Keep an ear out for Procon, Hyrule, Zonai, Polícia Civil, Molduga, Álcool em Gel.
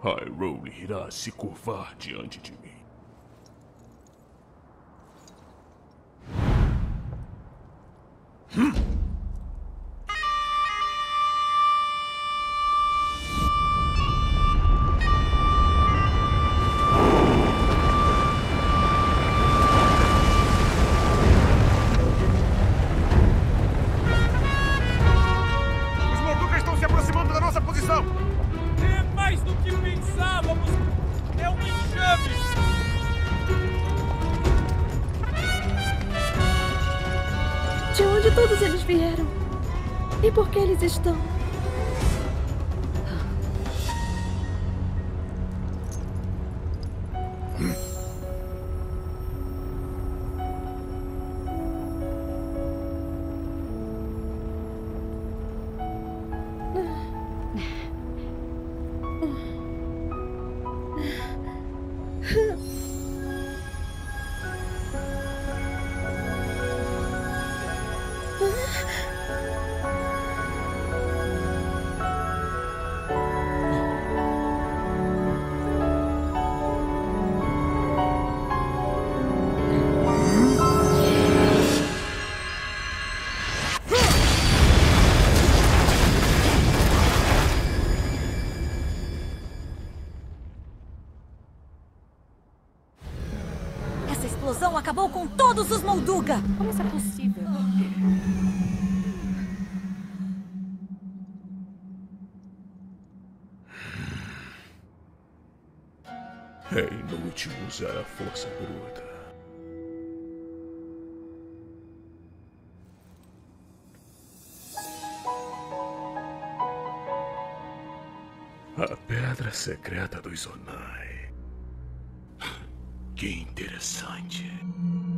Hyrule irá se curvar diante de mim. Estão. Acabou com todos os Molduga! Como isso é possível? É inútil usar a força bruta. A pedra secreta dos Zonai. Que interessante.